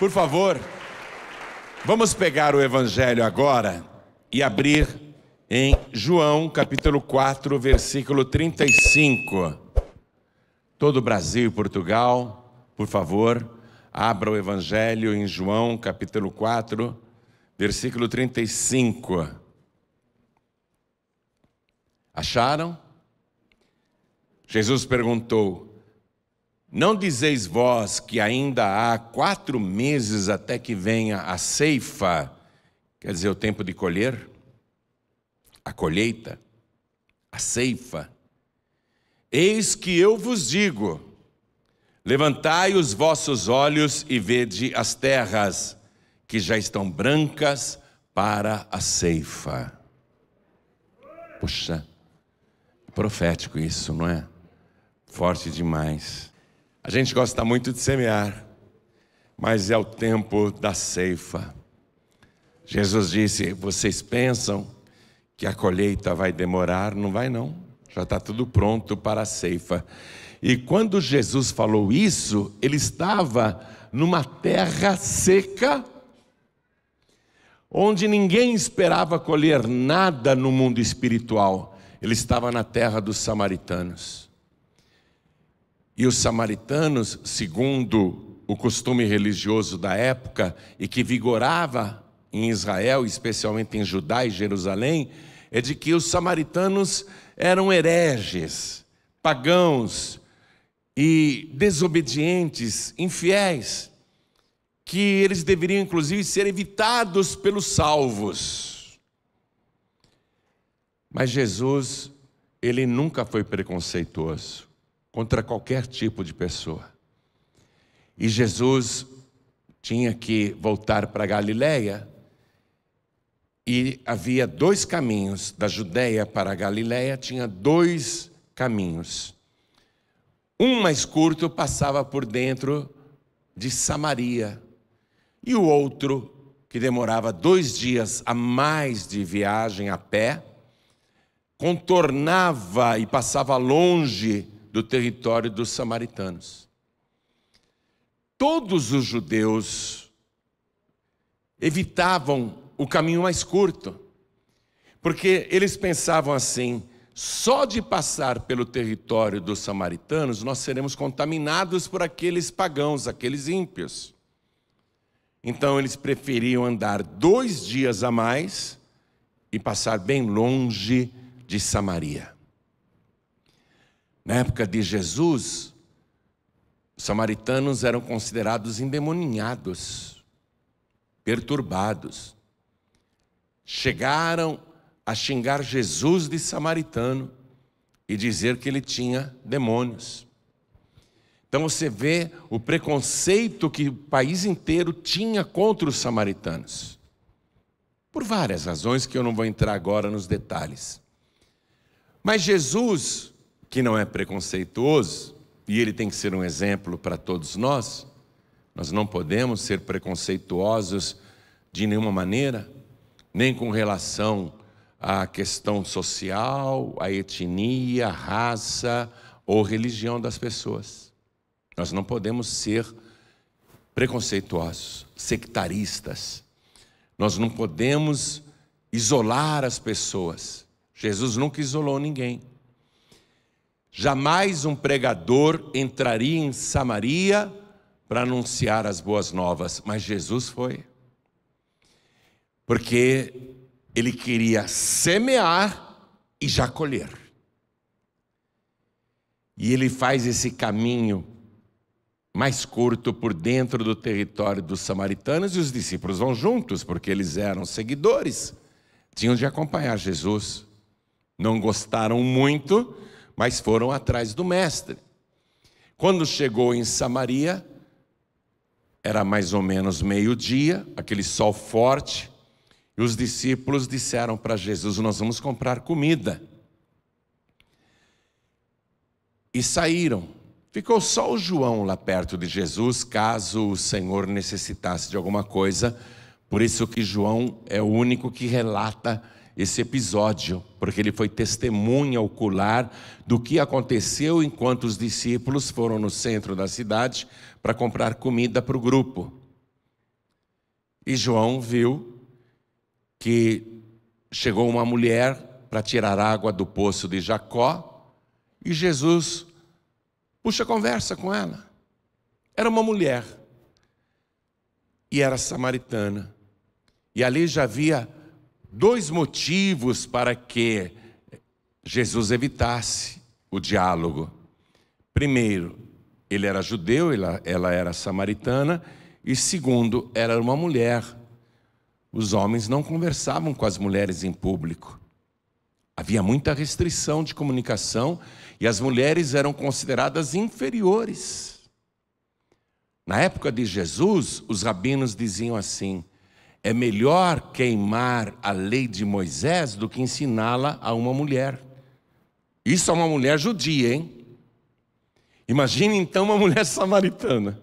Por favor, vamos pegar o Evangelho agora e abrir em João, capítulo 4, versículo 35. Todo o Brasil e Portugal, por favor, abra o Evangelho em João, capítulo 4, versículo 35. Acharam? Jesus perguntou: não dizeis vós que ainda há 4 meses até que venha a ceifa, quer dizer, o tempo de colher, a colheita, a ceifa? Eis que eu vos digo, levantai os vossos olhos e vede as terras, que já estão brancas para a ceifa. Puxa, é profético isso, não é? Forte demais. A gente gosta muito de semear, mas é o tempo da ceifa. Jesus disse: vocês pensam que a colheita vai demorar? Não vai não, já está tudo pronto para a ceifa. E quando Jesus falou isso, ele estava numa terra seca, onde ninguém esperava colher nada no mundo espiritual. Ele estava na terra dos samaritanos. E os samaritanos, segundo o costume religioso da época e que vigorava em Israel, especialmente em Judá e Jerusalém, é de que os samaritanos eram hereges, pagãos e desobedientes, infiéis, que eles deveriam inclusive ser evitados pelos salvos. Mas Jesus, ele nunca foi preconceituoso contra qualquer tipo de pessoa. E Jesus tinha que voltar para Galileia, e havia 2 caminhos, da Judeia para a Galileia, tinha 2 caminhos. Um mais curto passava por dentro de Samaria, e o outro, que demorava 2 dias a mais de viagem a pé, contornava e passava longe do território dos samaritanos. Todos os judeus evitavam o caminho mais curto, porque eles pensavam assim: só de passar pelo território dos samaritanos, nós seremos contaminados por aqueles pagãos, aqueles ímpios. Então eles preferiam andar 2 dias a mais e passar bem longe de Samaria. Na época de Jesus, os samaritanos eram considerados endemoninhados, perturbados. Chegaram a xingar Jesus de samaritano e dizer que ele tinha demônios. Então você vê o preconceito que o país inteiro tinha contra os samaritanos, por várias razões que eu não vou entrar agora nos detalhes. Mas Jesus, que não é preconceituoso, e ele tem que ser um exemplo para todos nós, nós não podemos ser preconceituosos de nenhuma maneira, nem com relação à questão social, à etnia, à raça ou religião das pessoas. Nós não podemos ser preconceituosos, sectaristas. Nós não podemos isolar as pessoas. Jesus nunca isolou ninguém. Jamais um pregador entraria em Samaria para anunciar as boas novas, mas Jesus foi, porque ele queria semear e já colher. E ele faz esse caminho mais curto por dentro do território dos samaritanos, e os discípulos vão juntos, porque eles eram seguidores, tinham de acompanhar Jesus. Não gostaram muito, mas foram atrás do mestre. Quando chegou em Samaria, era mais ou menos meio-dia, aquele sol forte, e os discípulos disseram para Jesus: nós vamos comprar comida. E saíram. Ficou só o João lá perto de Jesus, caso o Senhor necessitasse de alguma coisa. Por isso que João é o único que relata esse episódio, porque ele foi testemunha ocular do que aconteceu enquanto os discípulos foram no centro da cidade para comprar comida para o grupo. E João viu que chegou uma mulher para tirar água do poço de Jacó, e Jesus puxa conversa com ela. Era uma mulher, e era samaritana. E ali já havia dois motivos para que Jesus evitasse o diálogo. Primeiro, ele era judeu, ela era samaritana, e segundo, era uma mulher. Os homens não conversavam com as mulheres em público. Havia muita restrição de comunicação e as mulheres eram consideradas inferiores. Na época de Jesus, os rabinos diziam assim: é melhor queimar a lei de Moisés do que ensiná-la a uma mulher. Isso é uma mulher judia, hein? Imagine então uma mulher samaritana.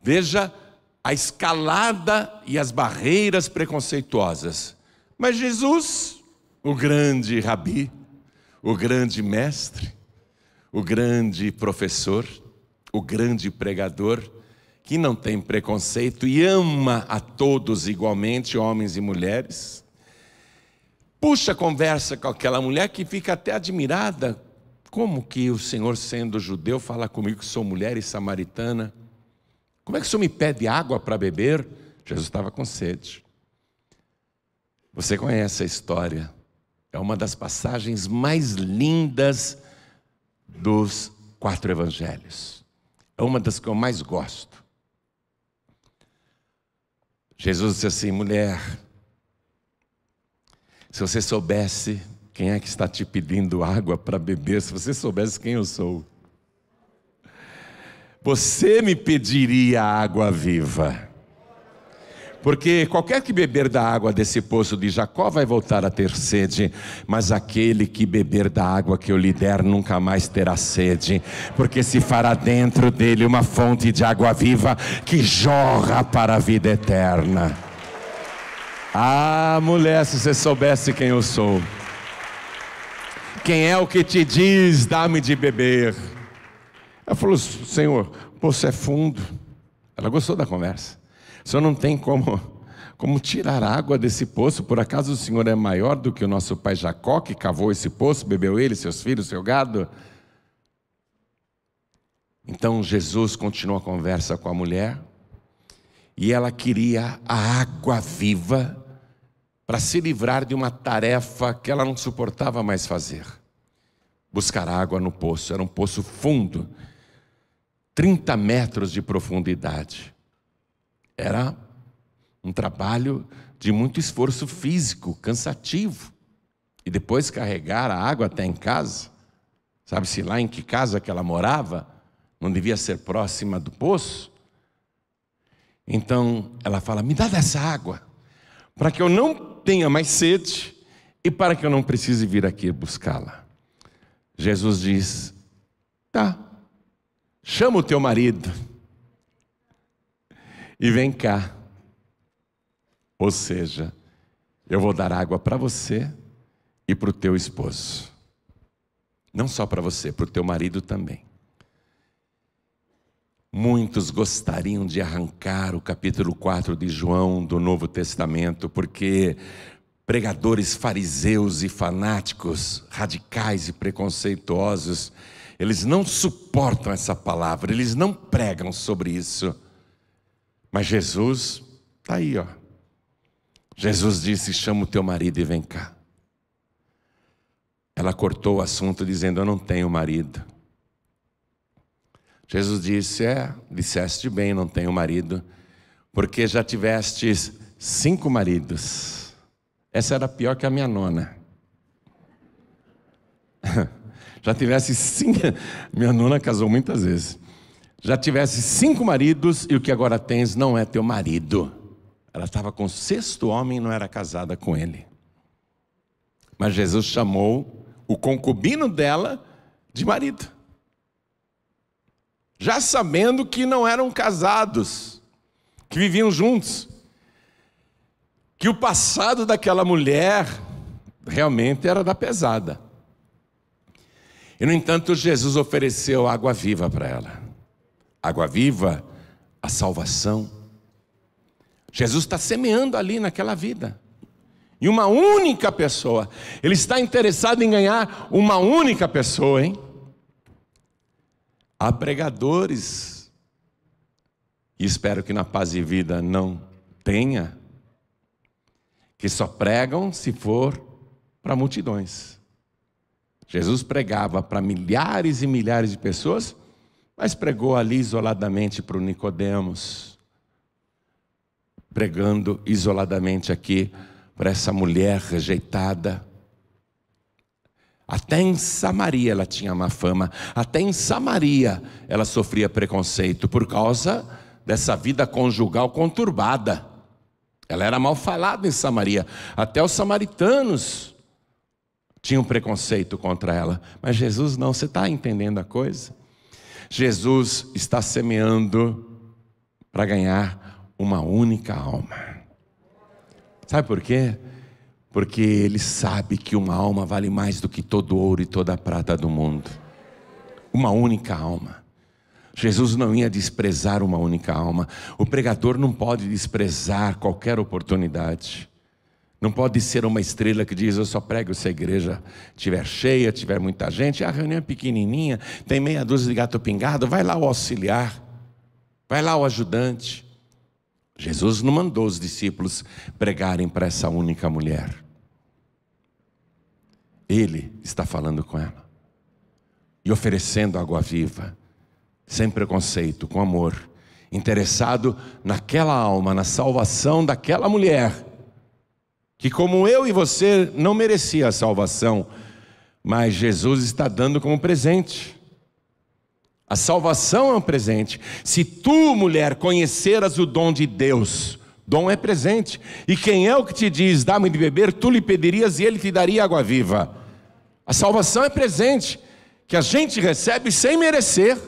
Veja a escalada e as barreiras preconceituosas. Mas Jesus, o grande rabi, o grande mestre, o grande professor, o grande pregador, que não tem preconceito e ama a todos igualmente, homens e mulheres, puxa conversa com aquela mulher que fica até admirada. Como que o Senhor, sendo judeu, fala comigo que sou mulher e samaritana? Como é que o Senhor me pede água para beber? Jesus estava com sede. Você conhece a história. É uma das passagens mais lindas dos 4 evangelhos. É uma das que eu mais gosto. Jesus disse assim: mulher, se você soubesse quem é que está te pedindo água para beber, se você soubesse quem eu sou, você me pediria água viva, porque qualquer que beber da água desse poço de Jacó vai voltar a ter sede, mas aquele que beber da água que eu lhe der nunca mais terá sede, porque se fará dentro dele uma fonte de água viva que jorra para a vida eterna. Ah, mulher, se você soubesse quem eu sou, quem é o que te diz, dá-me de beber. Ela falou: Senhor, o poço é fundo. Ela gostou da conversa. O Senhor não tem como tirar água desse poço. Por acaso o Senhor é maior do que o nosso pai Jacó, que cavou esse poço, bebeu ele, seus filhos, seu gado? Então Jesus continua a conversa com a mulher, e ela queria a água viva para se livrar de uma tarefa que ela não suportava mais fazer: buscar água no poço. Era um poço fundo, 30 metros de profundidade. Era um trabalho de muito esforço físico, cansativo. E depois carregar a água até em casa. Sabe-se lá em que casa que ela morava? Não devia ser próxima do poço. Então ela fala: me dá dessa água, para que eu não tenha mais sede e para que eu não precise vir aqui buscá-la. Jesus diz: tá, chama o teu marido e vem cá. Ou seja, eu vou dar água para você e para o teu esposo. Não só para você, para o teu marido também. Muitos gostariam de arrancar o capítulo 4 de João do Novo Testamento, porque pregadores fariseus e fanáticos, radicais e preconceituosos, eles não suportam essa palavra, eles não pregam sobre isso. Mas Jesus está aí, ó. Jesus disse: chama o teu marido e vem cá. Ela cortou o assunto dizendo: eu não tenho marido. Jesus disse: disseste bem, não tenho marido, porque já tivestes 5 maridos. Essa era pior que a minha nona. Já tivesse 5, minha nona casou muitas vezes. Já tivesse 5 maridos e o que agora tens não é teu marido. Ela estava com o 6º homem e não era casada com ele. Mas Jesus chamou o concubino dela de marido, já sabendo que não eram casados, que viviam juntos, que o passado daquela mulher realmente era da pesada. E no entanto Jesus ofereceu água viva para ela. Água viva a salvação. Jesus está semeando ali naquela vida, e uma única pessoa. Ele está interessado em ganhar uma única pessoa, hein? Há pregadores, e espero que na Paz e Vida não tenha, que só pregam se for para multidões. Jesus pregava para milhares e milhares de pessoas, mas pregou ali isoladamente para o Nicodemos, pregando isoladamente aqui para essa mulher rejeitada. Até em Samaria ela tinha má fama, até em Samaria ela sofria preconceito por causa dessa vida conjugal conturbada. Ela era mal falada em Samaria, até os samaritanos tinham preconceito contra ela. Mas Jesus não, você está entendendo a coisa? Jesus está semeando para ganhar uma única alma. Sabe por quê? Porque ele sabe que uma alma vale mais do que todo ouro e toda a prata do mundo. Uma única alma. Jesus não ia desprezar uma única alma. O pregador não pode desprezar qualquer oportunidade. Não pode ser uma estrela que diz: eu só prego se a igreja estiver cheia, tiver muita gente, a reunião é pequenininha, tem meia dúzia de gato pingado, vai lá o auxiliar, vai lá o ajudante. Jesus não mandou os discípulos pregarem para essa única mulher. Ele está falando com ela e oferecendo água viva, sem preconceito, com amor, interessado naquela alma, na salvação daquela mulher, que como eu e você não merecia a salvação, mas Jesus está dando como presente. A salvação é um presente. Se tu, mulher, conheceras o dom de Deus, dom é presente, e quem é o que te diz: dá-me de beber, tu lhe pedirias e ele te daria água viva. A salvação é presente, que a gente recebe sem merecer.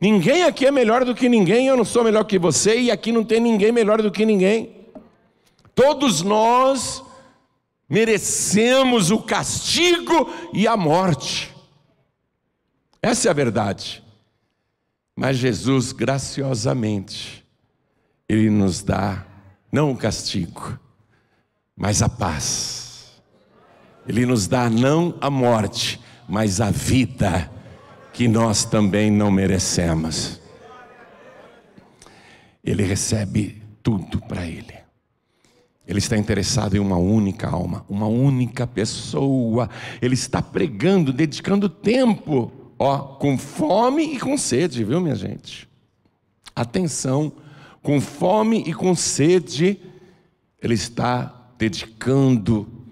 Ninguém aqui é melhor do que ninguém, eu não sou melhor que você, e aqui não tem ninguém melhor do que ninguém. Todos nós merecemos o castigo e a morte. Essa é a verdade. Mas Jesus, graciosamente, ele nos dá não o castigo, mas a paz. Ele nos dá não a morte, mas a vida, que nós também não merecemos. Ele recebe tudo para ele. Ele está interessado em uma única alma, uma única pessoa. Ele está pregando, dedicando tempo, com fome e com sede, viu, minha gente? Atenção, com fome e com sede, ele está dedicando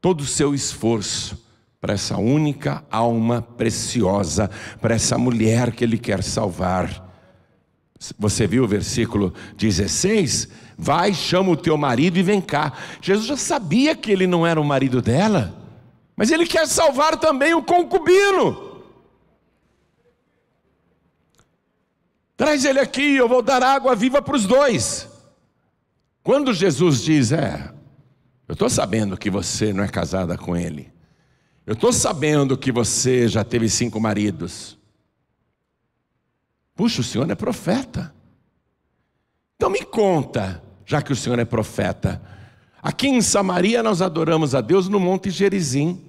todo o seu esforço para essa única alma preciosa, para essa mulher que ele quer salvar. Você viu o versículo 16? Vai, chama o teu marido e vem cá. Jesus já sabia que ele não era o marido dela, mas ele quer salvar também o concubino. Traz ele aqui, eu vou dar água viva para os dois. Quando Jesus diz: eu estou sabendo que você não é casada com ele, eu estou sabendo que você já teve 5 maridos. Puxa, o senhor é profeta. Então me conta, já que o senhor é profeta, aqui em Samaria nós adoramos a Deus no Monte Gerizim,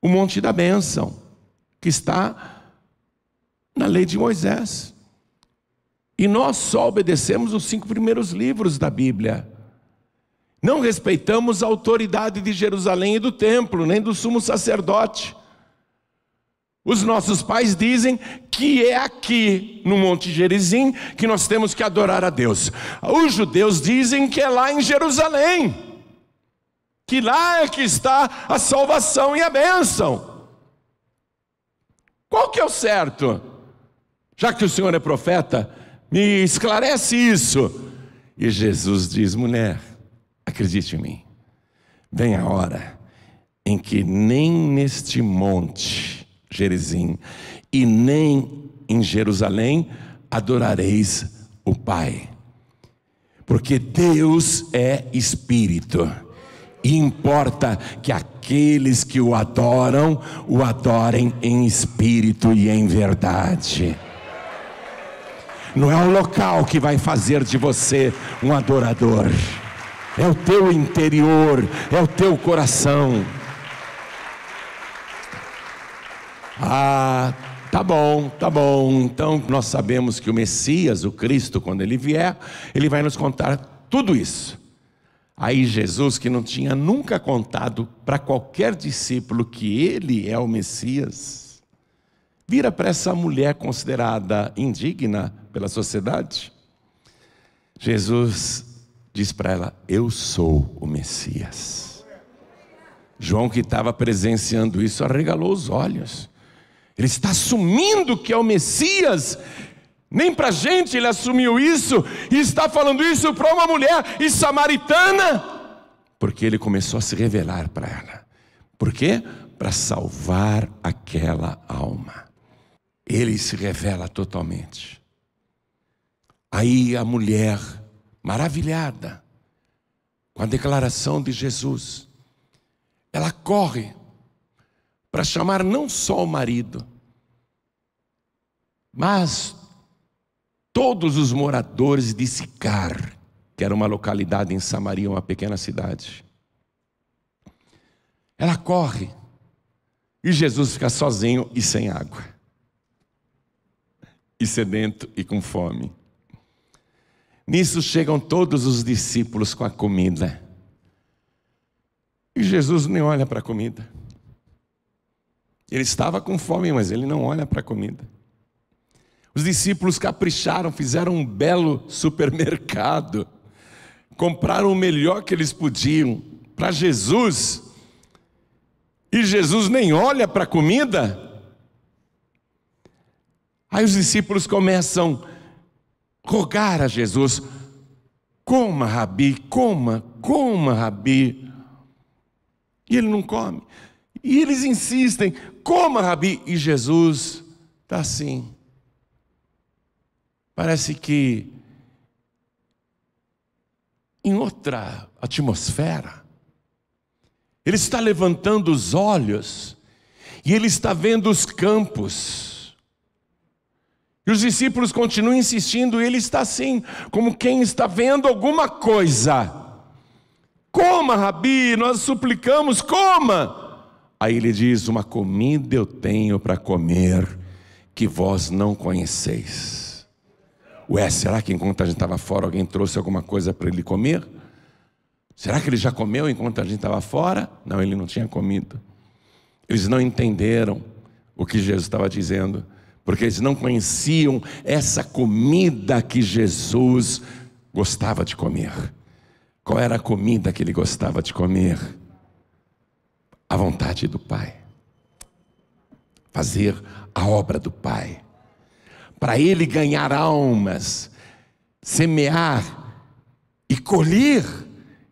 o Monte da Bênção, que está na lei de Moisés, e nós só obedecemos os 5 primeiros livros da Bíblia, não respeitamos a autoridade de Jerusalém e do templo, nem do sumo sacerdote. Os nossos pais dizem que é aqui no Monte Gerizim que nós temos que adorar a Deus, os judeus dizem que é lá em Jerusalém, que lá é que está a salvação e a bênção. Qual que é o certo? Já que o senhor é profeta, me esclarece isso. E Jesus diz: mulher, acredite em mim, vem a hora em que nem neste Monte Gerizim e nem em Jerusalém adorareis o Pai, porque Deus é Espírito, e importa que aqueles que o adorem em espírito e em verdade. Não é o local que vai fazer de você um adorador. É o teu interior, é o teu coração. Ah, tá bom, tá bom. Então nós sabemos que o Messias, o Cristo, quando ele vier, ele vai nos contar tudo isso. Aí Jesus, que não tinha nunca contado para qualquer discípulo que ele é o Messias, vira para essa mulher considerada indigna pela sociedade. Jesus diz para ela: eu sou o Messias. João, que estava presenciando isso, arregalou os olhos. Ele está assumindo que é o Messias. Nem para a gente ele assumiu isso, e está falando isso para uma mulher e samaritana, porque ele começou a se revelar para ela. Por quê? Para salvar aquela alma. Ele se revela totalmente. Aí a mulher, maravilhada com a declaração de Jesus, ela corre para chamar não só o marido, mas todos os moradores de Sicar, que era uma localidade em Samaria, uma pequena cidade. Ela corre e Jesus fica sozinho e sem água, e sedento e com fome. Nisso chegam todos os discípulos com a comida, e Jesus nem olha para a comida. Ele estava com fome, mas ele não olha para a comida. Os discípulos capricharam, fizeram um belo supermercado, compraram o melhor que eles podiam para Jesus, e Jesus nem olha para a comida. Aí os discípulos começam rogar a Jesus: coma, Rabi, coma, coma, Rabi. E ele não come. E eles insistem: coma, Rabi. E Jesus está assim, parece que em outra atmosfera. Ele está levantando os olhos e ele está vendo os campos. E os discípulos continuam insistindo, e ele está assim, como quem está vendo alguma coisa. Coma, Rabi, nós suplicamos, coma. Aí ele diz: uma comida eu tenho para comer, que vós não conheceis. Ué, será que enquanto a gente estava fora, alguém trouxe alguma coisa para ele comer? Será que ele já comeu enquanto a gente estava fora? Não, ele não tinha comido. Eles não entenderam o que Jesus estava dizendo, porque eles não conheciam essa comida que Jesus gostava de comer. Qual era a comida que ele gostava de comer? A vontade do Pai. Fazer a obra do Pai. Para ele ganhar almas, semear e colher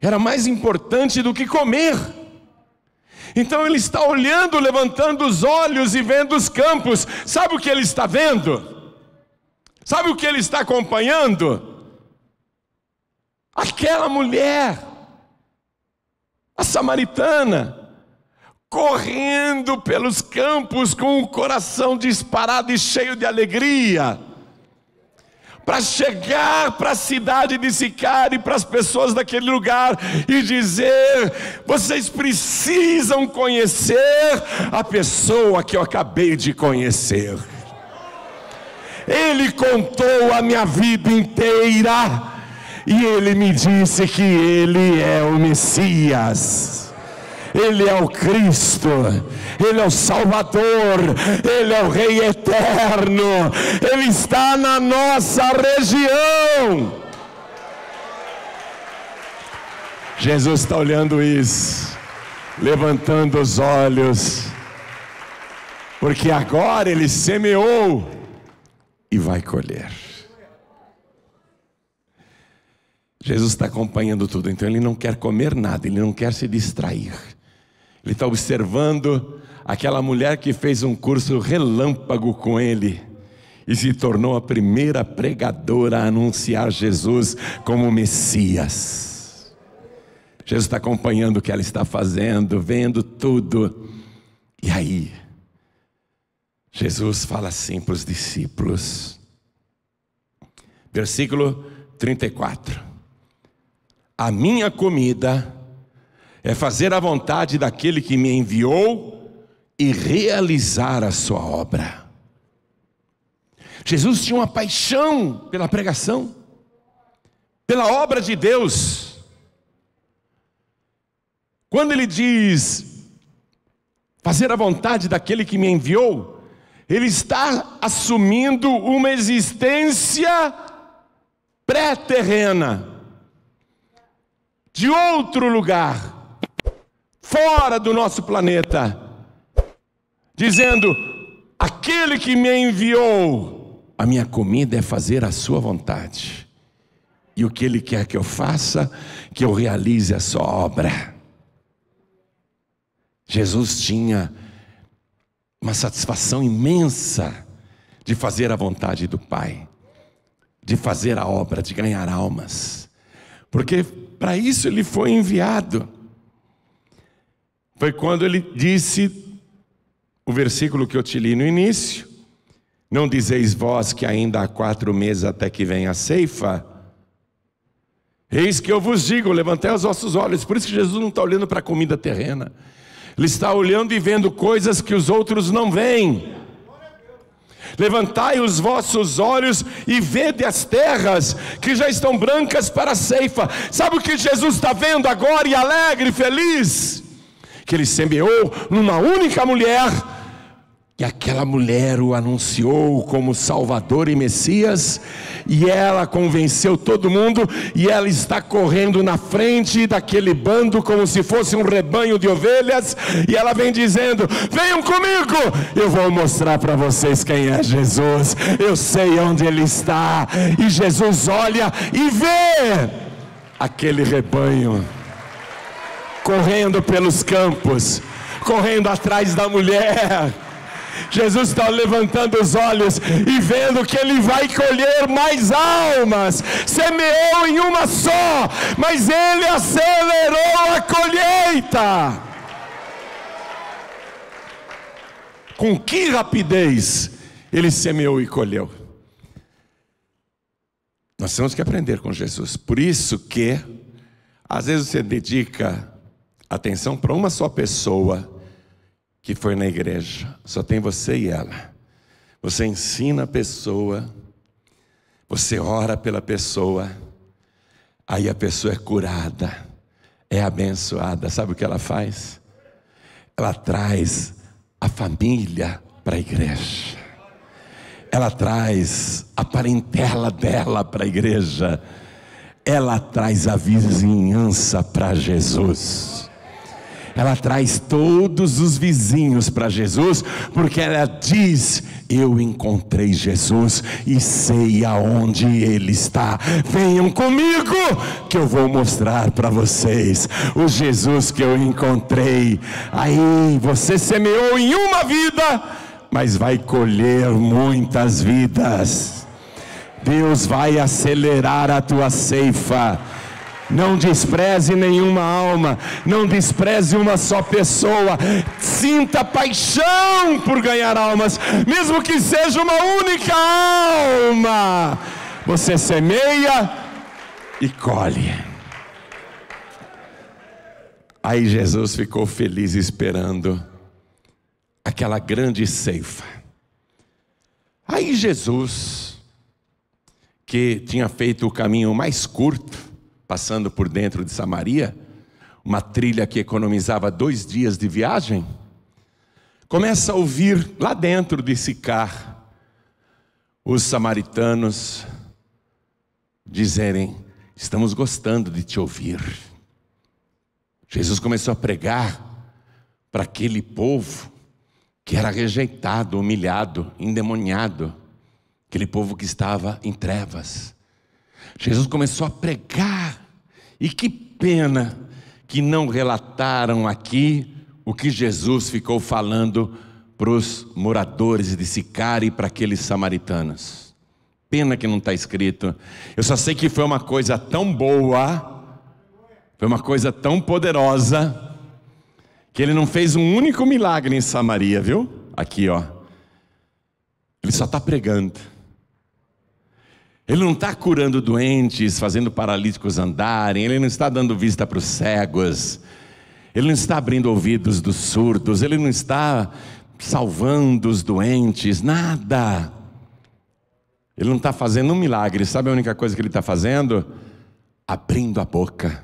era mais importante do que comer. Então ele está olhando, levantando os olhos e vendo os campos. Sabe o que ele está vendo? Sabe o que ele está acompanhando? Aquela mulher, a samaritana, correndo pelos campos com o coração disparado e cheio de alegria, para chegar para a cidade de Sicar e para as pessoas daquele lugar e dizer: vocês precisam conhecer a pessoa que eu acabei de conhecer. Ele contou a minha vida inteira, e ele me disse que ele é o Messias. Ele é o Cristo, ele é o Salvador, ele é o Rei Eterno, ele está na nossa região. Jesus está olhando isso, levantando os olhos, porque agora ele semeou e vai colher. Jesus está acompanhando tudo, então ele não quer comer nada, ele não quer se distrair. Ele está observando aquela mulher que fez um curso relâmpago com ele e se tornou a primeira pregadora a anunciar Jesus como Messias. Jesus está acompanhando o que ela está fazendo, vendo tudo. E aí, Jesus fala assim para os discípulos: Versículo 34. A minha comida é fazer a vontade daquele que me enviou e realizar a sua obra. Jesus tinha uma paixão pela pregação, pela obra de Deus. Quando ele diz fazer a vontade daquele que me enviou, ele está assumindo uma existência pré-terrena, de outro lugar, fora do nosso planeta, dizendo: aquele que me enviou, a minha comida é fazer a sua vontade, e o que ele quer que eu faça, que eu realize a sua obra. Jesus tinha uma satisfação imensa de fazer a vontade do Pai, de fazer a obra, de ganhar almas, porque para isso ele foi enviado. Foi quando ele disse o versículo que eu te li no início: não dizeis vós que ainda há 4 meses até que venha a ceifa? Eis que eu vos digo, levantai os vossos olhos. Por isso que Jesus não está olhando para a comida terrena, ele está olhando e vendo coisas que os outros não veem. Levantai os vossos olhos e vede as terras que já estão brancas para a ceifa. Sabe o que Jesus está vendo agora, e alegre e feliz? Que ele semeou numa única mulher, e aquela mulher o anunciou como Salvador e Messias, e ela convenceu todo mundo, e ela está correndo na frente daquele bando como se fosse um rebanho de ovelhas, e ela vem dizendo: venham comigo, eu vou mostrar para vocês quem é Jesus, eu sei onde ele está. E Jesus olha e vê aquele rebanho correndo pelos campos, correndo atrás da mulher. Jesus está levantando os olhos e vendo que ele vai colher mais almas. Semeou em uma só, mas ele acelerou a colheita. Com que rapidez ele semeou e colheu. Nós temos que aprender com Jesus. Por isso que às vezes você dedica atenção para uma só pessoa que foi na igreja, só tem você e ela. Você ensina a pessoa, você ora pela pessoa, aí a pessoa é curada, é abençoada. Sabe o que ela faz? Ela traz a família para a igreja, ela traz a parentela dela para a igreja, ela traz a vizinhança para Jesus. Ela traz todos os vizinhos para Jesus, porque ela diz: eu encontrei Jesus e sei aonde ele está. Venham comigo que eu vou mostrar para vocês o Jesus que eu encontrei. Aí você semeou em uma vida, mas vai colher muitas vidas. Deus vai acelerar a tua ceifa. Não despreze nenhuma alma, não despreze uma só pessoa. Sinta paixão por ganhar almas, mesmo que seja uma única alma. Você semeia e colhe. Aí Jesus ficou feliz esperando aquela grande ceifa. Aí Jesus, que tinha feito o caminho mais curto, passando por dentro de Samaria, uma trilha que economizava 2 dias de viagem, começa a ouvir lá dentro de Sicar os samaritanos dizerem: estamos gostando de te ouvir. Jesus começou a pregar para aquele povo que era rejeitado, humilhado, endemoniado, aquele povo que estava em trevas. Jesus começou a pregar. E que pena que não relataram aqui o que Jesus ficou falando para os moradores de Sicar e para aqueles samaritanos. Pena que não está escrito. Eu só sei que foi uma coisa tão boa, foi uma coisa tão poderosa, que ele não fez um único milagre em Samaria, viu? Aqui, ó. Ele só está pregando. Ele não está curando doentes, fazendo paralíticos andarem. Ele não está dando vista para os cegos. Ele não está abrindo ouvidos dos surdos. Ele não está salvando os doentes, nada. Ele não está fazendo um milagre. Sabe a única coisa que ele está fazendo? Abrindo a boca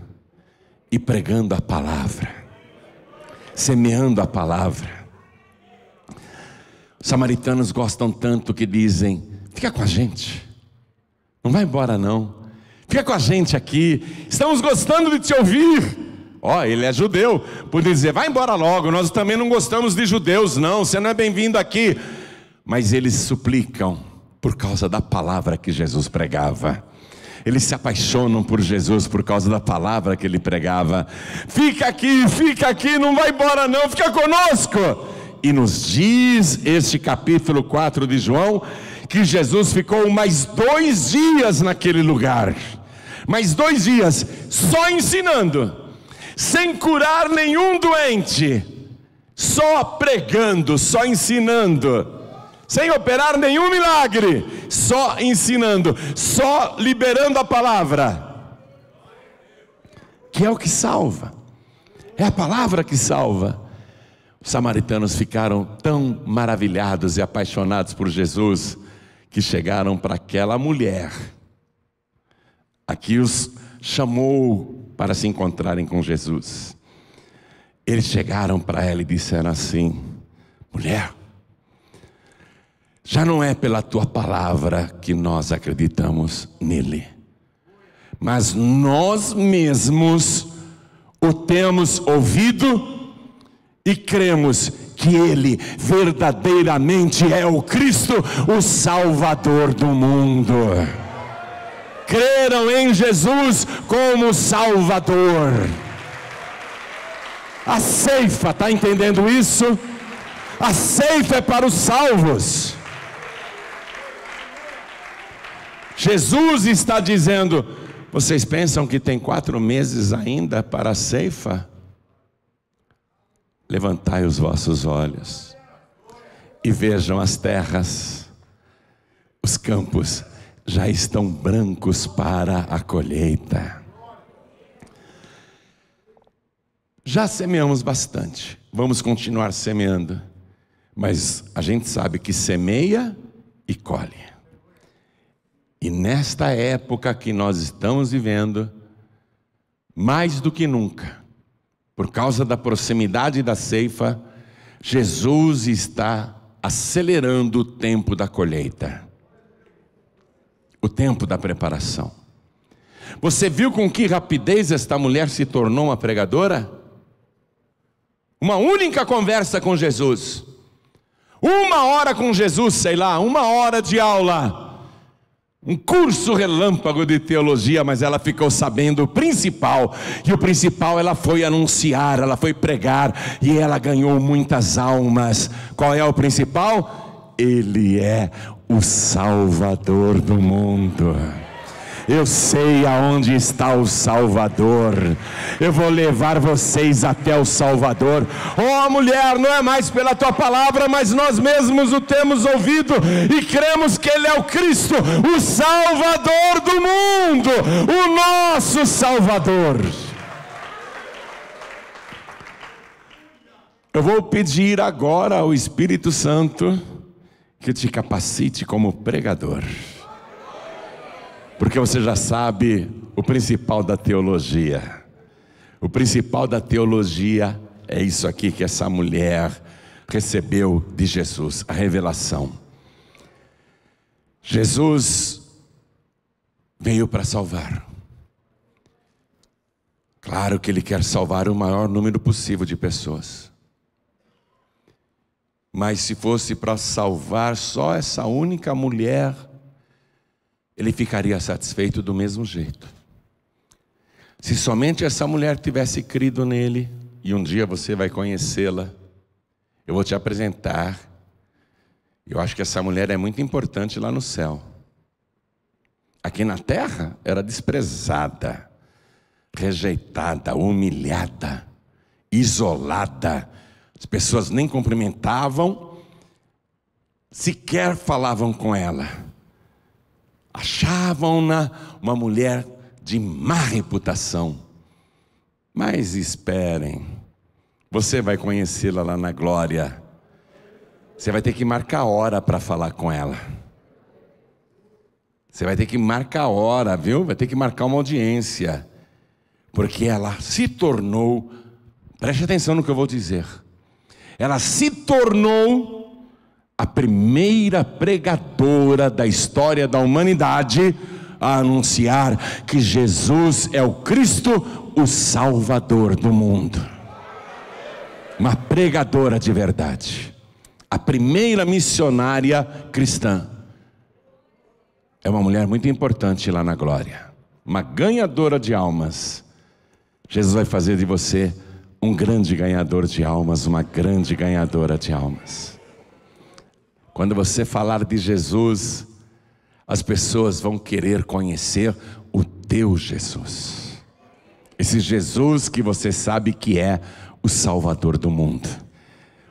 e pregando a palavra, semeando a palavra. Os samaritanos gostam tanto que dizem: fica com a gente, não vai embora não, fica com a gente aqui, estamos gostando de te ouvir. Ó, ele é judeu, por dizer: vai embora logo, nós também não gostamos de judeus não, você não é bem-vindo aqui. Mas eles suplicam por causa da palavra que Jesus pregava. Eles se apaixonam por Jesus por causa da palavra que ele pregava. Fica aqui, não vai embora não, fica conosco. E nos diz este capítulo 4 de João, que Jesus ficou mais 2 dias naquele lugar. Mais 2 dias, só ensinando, sem curar nenhum doente, só pregando, só ensinando, sem operar nenhum milagre, só ensinando, só liberando a palavra, que é o que salva, é a palavra que salva. Os samaritanos ficaram tão maravilhados e apaixonados por Jesus, que chegaram para aquela mulher, a que os chamou para se encontrarem com Jesus. Eles chegaram para ela e disseram assim: mulher, já não é pela tua palavra que nós acreditamos nele, mas nós mesmos o temos ouvido e cremos que ele verdadeiramente é o Cristo, o Salvador do mundo. Creram em Jesus como Salvador. A ceifa, está entendendo isso? A ceifa é para os salvos. Jesus está dizendo: vocês pensam que tem 4 meses ainda para a ceifa? Levantai os vossos olhos e vejam as terras, os campos já estão brancos para a colheita. Já semeamos bastante, vamos continuar semeando, mas a gente sabe que semeia e colhe. E nesta época que nós estamos vivendo, mais do que nunca, por causa da proximidade da ceifa, Jesus está acelerando o tempo da colheita, o tempo da preparação. Você viu com que rapidez esta mulher se tornou uma pregadora? Uma única conversa com Jesus, 1 hora com Jesus, sei lá, 1 hora de aula, um curso relâmpago de teologia, mas ela ficou sabendo o principal, e o principal ela foi anunciar, ela foi pregar, e ela ganhou muitas almas. Qual é o principal? Ele é o Salvador do mundo. Eu sei aonde está o Salvador, eu vou levar vocês até o Salvador. Oh mulher, não é mais pela tua palavra, mas nós mesmos o temos ouvido e cremos que ele é o Cristo, o Salvador do mundo, o nosso Salvador. Eu vou pedir agora ao Espírito Santo que te capacite como pregador, porque você já sabe o principal da teologia. O principal da teologia é isso aqui que essa mulher recebeu de Jesus, a revelação. Jesus veio para salvar. Claro que ele quer salvar o maior número possível de pessoas, mas se fosse para salvar só essa única mulher, ele ficaria satisfeito do mesmo jeito. Se somente essa mulher tivesse crido nele, e um dia você vai conhecê-la, eu vou te apresentar, eu acho que essa mulher é muito importante lá no céu. Aqui na terra era desprezada, rejeitada, humilhada, isolada. As pessoas nem cumprimentavam, sequer falavam com ela. Achavam-na uma mulher de má reputação. Mas esperem, você vai conhecê-la lá na glória. Você vai ter que marcar hora para falar com ela. Você vai ter que marcar hora, viu? Vai ter que marcar uma audiência. Porque ela se tornou, preste atenção no que eu vou dizer, ela se tornou a primeira pregadora da história da humanidade a anunciar que Jesus é o Cristo, o Salvador do mundo. Uma pregadora de verdade, a primeira missionária cristã. É uma mulher muito importante lá na glória, uma ganhadora de almas. Jesus vai fazer de você um grande ganhador de almas, uma grande ganhadora de almas. Quando você falar de Jesus, as pessoas vão querer conhecer o teu Jesus, esse Jesus que você sabe que é o Salvador do mundo.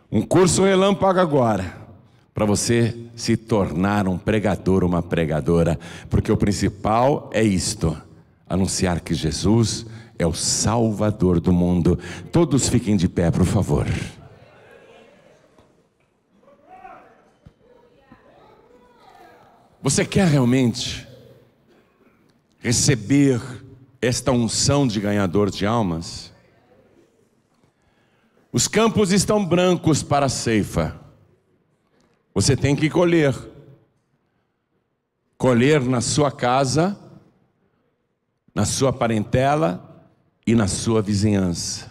Um curso relâmpago agora, para você se tornar um pregador, uma pregadora, porque o principal é isto, anunciar que Jesus é o Salvador do mundo. Todos fiquem de pé, por favor. Você quer realmente receber esta unção de ganhador de almas? Os campos estão brancos para a ceifa. Você tem que colher, colher na sua casa, na sua parentela e na sua vizinhança.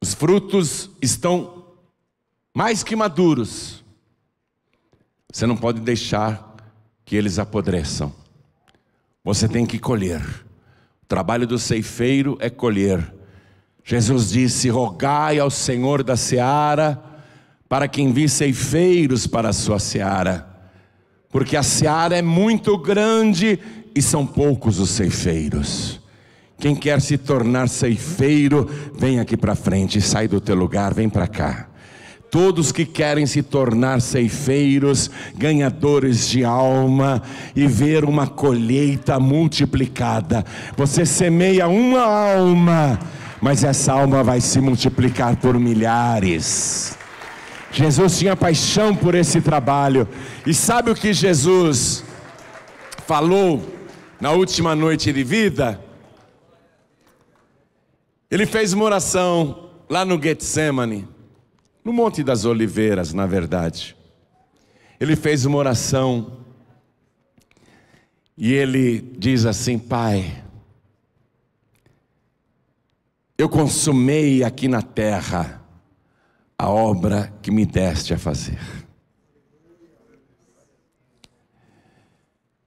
Os frutos estão mais que maduros, você não pode deixar que eles apodreçam, você tem que colher. O trabalho do ceifeiro é colher. Jesus disse: rogai ao Senhor da seara, para que envie ceifeiros para a sua seara, porque a seara é muito grande e são poucos os ceifeiros. Quem quer se tornar ceifeiro, vem aqui para frente, sai do teu lugar, vem para cá. Todos que querem se tornar ceifeiros, ganhadores de alma e ver uma colheita multiplicada. Você semeia uma alma, mas essa alma vai se multiplicar por milhares. Jesus tinha paixão por esse trabalho. E sabe o que Jesus falou na última noite de vida? Ele fez uma oração lá no Getsemane, no Monte das Oliveiras, na verdade. Ele fez uma oração e ele diz assim: Pai, eu consumei aqui na terra a obra que me deste a fazer.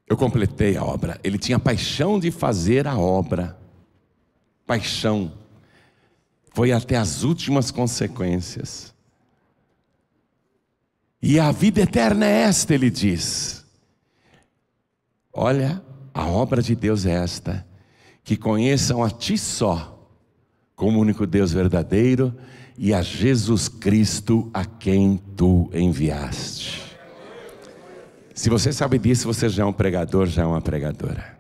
Eu completei a obra. Ele tinha paixão de fazer a obra. Paixão. Foi até as últimas consequências. E a vida eterna é esta, ele diz. Olha, a obra de Deus é esta, que conheçam a ti só, como único Deus verdadeiro, e a Jesus Cristo a quem tu enviaste. Se você sabe disso, você já é um pregador, já é uma pregadora.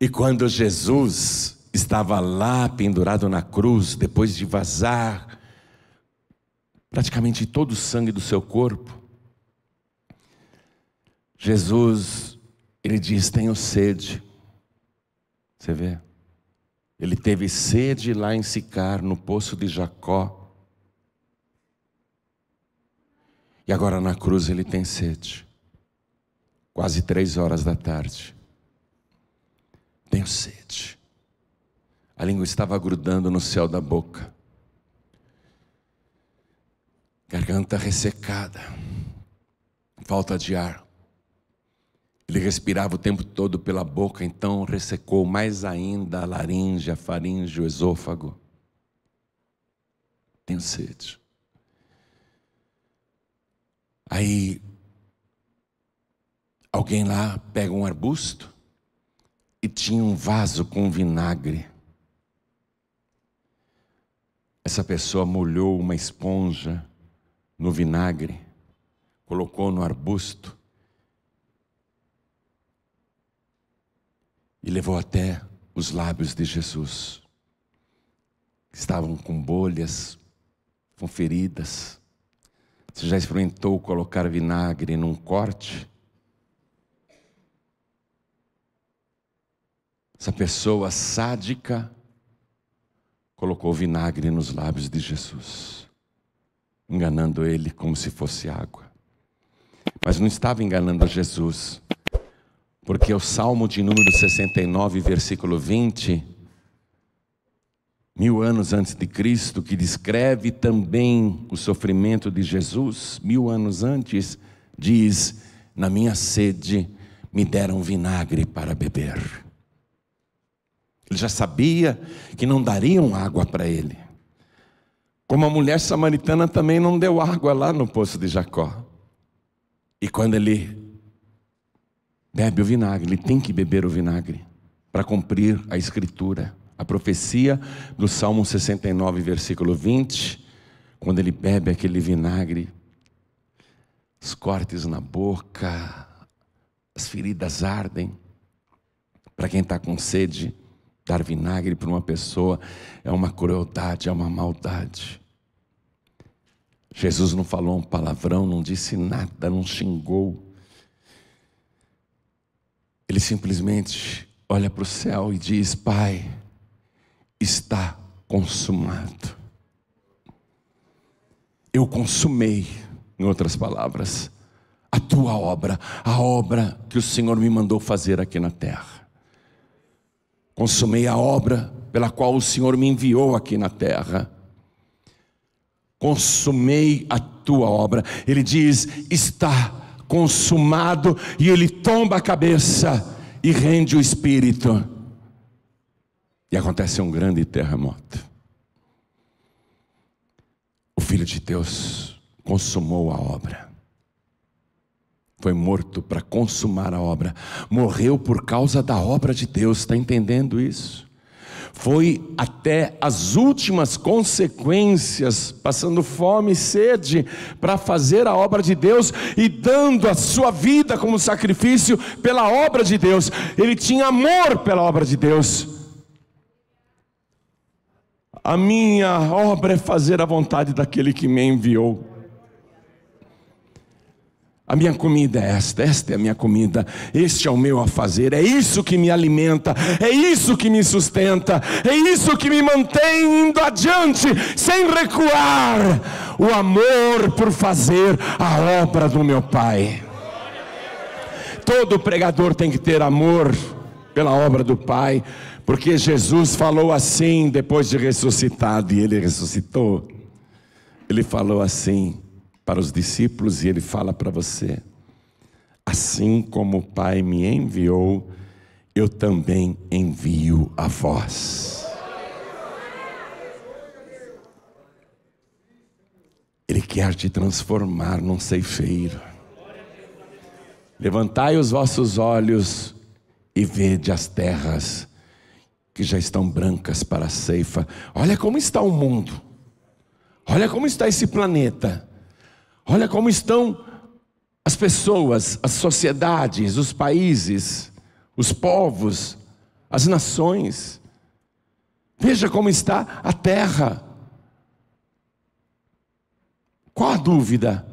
E quando Jesus estava lá pendurado na cruz, depois de vazar praticamente todo o sangue do seu corpo, Jesus, ele diz: tenho sede. Você vê? Ele teve sede lá em Sicar, no poço de Jacó. E agora na cruz ele tem sede. Quase 3 horas da tarde. Tenho sede. A língua estava grudando no céu da boca. Garganta ressecada. Falta de ar. Ele respirava o tempo todo pela boca, então ressecou mais ainda a laringe, a faringe, o esôfago. Tenho sede. Aí, alguém lá pega um arbusto e tinha um vaso com vinagre. Essa pessoa molhou uma esponja no vinagre, colocou no arbusto, e levou até os lábios de Jesus, que estavam com bolhas, com feridas. Você já experimentou colocar vinagre num corte? Essa pessoa sádica colocou vinagre nos lábios de Jesus, enganando ele como se fosse água. Mas não estava enganando Jesus, porque o Salmo de número 69, versículo 20, 1000 anos antes de Cristo, que descreve também o sofrimento de Jesus, 1000 anos antes, diz: na minha sede me deram vinagre para beber. Ele já sabia que não dariam água para ele, como a mulher samaritana também não deu água lá no poço de Jacó. E quando ele bebe o vinagre, ele tem que beber o vinagre para cumprir a escritura, a profecia do Salmo 69, versículo 20. Quando ele bebe aquele vinagre, os cortes na boca, as feridas ardem. Para quem está com sede, dar vinagre para uma pessoa é uma crueldade, é uma maldade. Jesus não falou um palavrão, não disse nada, não xingou. Ele simplesmente olha para o céu e diz: Pai, está consumado. Eu consumei, em outras palavras, a tua obra, a obra que o Senhor me mandou fazer aqui na terra. Consumei a obra pela qual o Senhor me enviou aqui na terra. Consumei a tua obra. Ele diz: está consumado. E ele tomba a cabeça e rende o espírito. E acontece um grande terremoto. O Filho de Deus consumou a obra. Foi morto para consumar a obra. Morreu por causa da obra de Deus. Está entendendo isso? Foi até as últimas consequências, passando fome e sede, para fazer a obra de Deus e dando a sua vida como sacrifício pela obra de Deus. Ele tinha amor pela obra de Deus. A minha obra é fazer a vontade daquele que me enviou. A minha comida é esta é a minha comida, este é o meu afazer, é isso que me alimenta, é isso que me sustenta, é isso que me mantém indo adiante, sem recuar, o amor por fazer a obra do meu Pai. Todo pregador tem que ter amor pela obra do Pai, porque Jesus falou assim depois de ressuscitado, e Ele ressuscitou. Ele falou assim para os discípulos, e Ele fala para você: assim como o Pai me enviou, eu também envio a vós. Ele quer te transformar num ceifeiro. Levantai os vossos olhos e vede as terras que já estão brancas para a ceifa. Olha como está o mundo, olha como está esse planeta, olha como estão as pessoas, as sociedades, os países, os povos, as nações. Veja como está a terra. Qual a dúvida?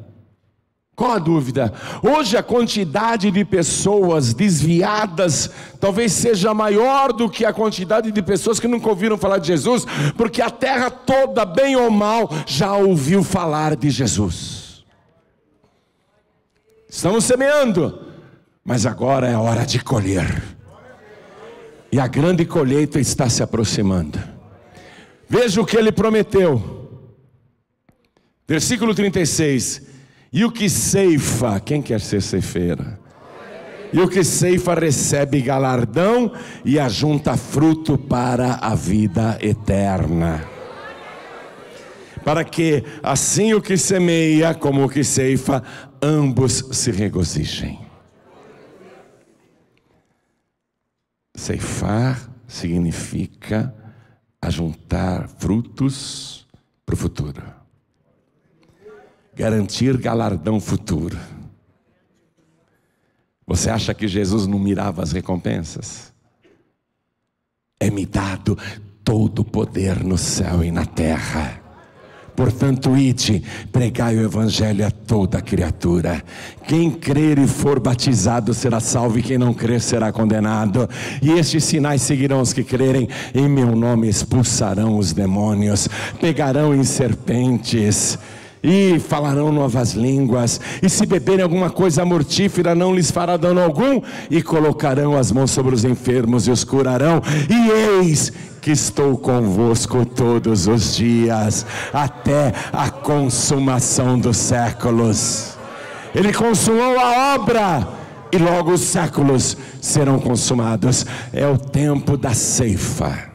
Qual a dúvida? Hoje a quantidade de pessoas desviadas talvez seja maior do que a quantidade de pessoas que nunca ouviram falar de Jesus, porque a terra toda, bem ou mal, já ouviu falar de Jesus. Estamos semeando, mas agora é hora de colher. E a grande colheita está se aproximando. Veja o que Ele prometeu. Versículo 36. E o que ceifa, quem quer ser ceifeira? E o que ceifa recebe galardão e ajunta fruto para a vida eterna. Para que assim o que semeia como o que ceifa, ambos se regozijem. Ceifar significa ajuntar frutos para o futuro, garantir galardão futuro. Você acha que Jesus não mirava as recompensas? me dado todo o poder no céu e na terra. Portanto, ide, pregai o Evangelho a toda criatura. Quem crer e for batizado será salvo, e quem não crer será condenado. E estes sinais seguirão os que crerem: em meu nome expulsarão os demônios, pegarão em serpentes, e falarão novas línguas, e se beberem alguma coisa mortífera não lhes fará dano algum, e colocarão as mãos sobre os enfermos e os curarão, e eis que estou convosco todos os dias, até a consumação dos séculos. Ele consumou a obra, e logo os séculos serão consumados. É o tempo da ceifa,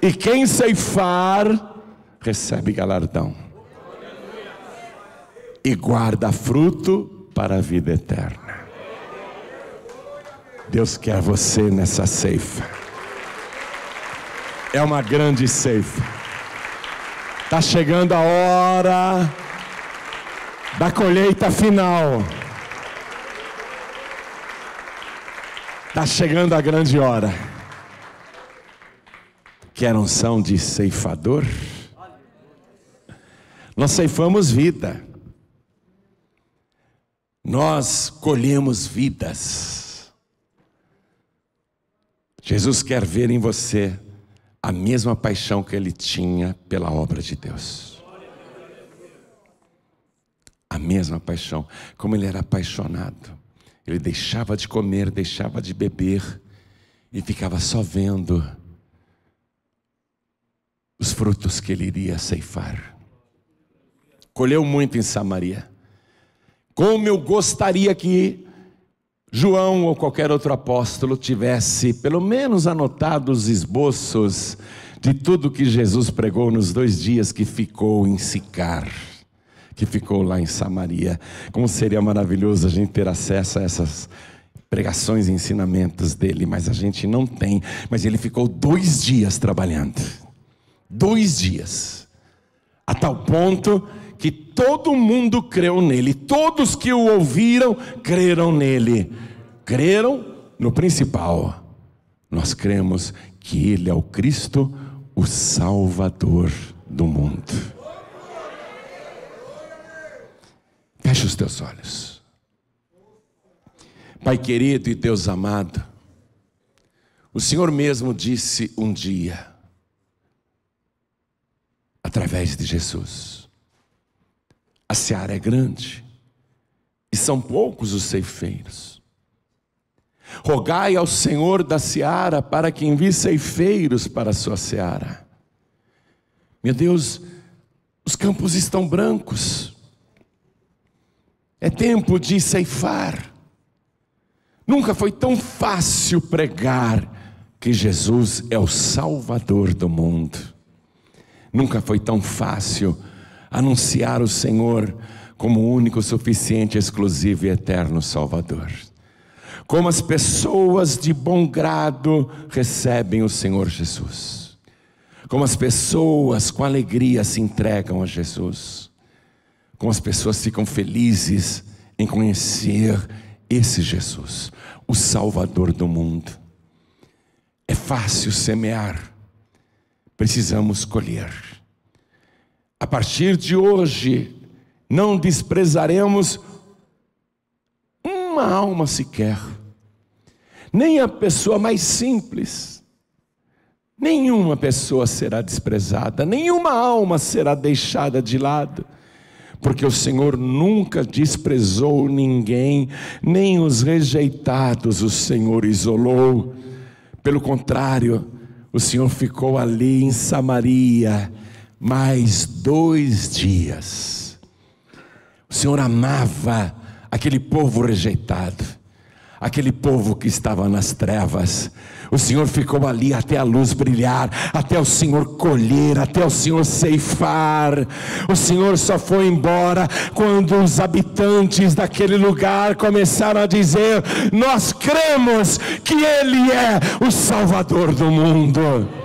e quem ceifar recebe galardão e guarda fruto para a vida eterna. Deus quer você nessa ceifa. É uma grande ceifa. Está chegando a hora da colheita final. Está chegando a grande hora. Quer unção de ceifador? Nós ceifamos vida. Nós colhemos vidas. Jesus quer ver em você a mesma paixão que Ele tinha pela obra de Deus. A mesma paixão. Como Ele era apaixonado, Ele deixava de comer, deixava de beber, e ficava só vendo os frutos que Ele iria ceifar. Colheu muito em Samaria. Como eu gostaria que João ou qualquer outro apóstolo tivesse pelo menos anotado os esboços de tudo que Jesus pregou nos 2 dias que ficou em Sicar, que ficou lá em Samaria. Como seria maravilhoso a gente ter acesso a essas pregações e ensinamentos dele, mas a gente não tem. Mas ele ficou 2 dias trabalhando, 2 dias, a tal ponto que todo mundo creu nele, todos que o ouviram creram nele, creram no principal. Nós cremos que ele é o Cristo, o Salvador do mundo. Feche os teus olhos. Pai querido e Deus amado, o Senhor mesmo disse um dia, através de Jesus: a seara é grande, e são poucos os ceifeiros. Rogai ao Senhor da seara para que envie ceifeiros para a sua seara. Meu Deus, os campos estão brancos. É tempo de ceifar. Nunca foi tão fácil pregar que Jesus é o Salvador do mundo. Nunca foi tão fácil anunciar o Senhor como o único, suficiente, exclusivo e eterno Salvador. Como as pessoas de bom grado recebem o Senhor Jesus. Como as pessoas com alegria se entregam a Jesus. Como as pessoas ficam felizes em conhecer esse Jesus, o Salvador do mundo. É fácil semear, precisamos colher. A partir de hoje, não desprezaremos uma alma sequer, nem a pessoa mais simples. Nenhuma pessoa será desprezada, nenhuma alma será deixada de lado, porque o Senhor nunca desprezou ninguém, nem os rejeitados o Senhor isolou. Pelo contrário, o Senhor ficou ali em Samaria mais 2 dias. O Senhor amava aquele povo rejeitado, aquele povo que estava nas trevas. O Senhor ficou ali até a luz brilhar, até o Senhor colher, até o Senhor ceifar. O Senhor só foi embora quando os habitantes daquele lugar começaram a dizer: nós cremos que Ele é o Salvador do mundo.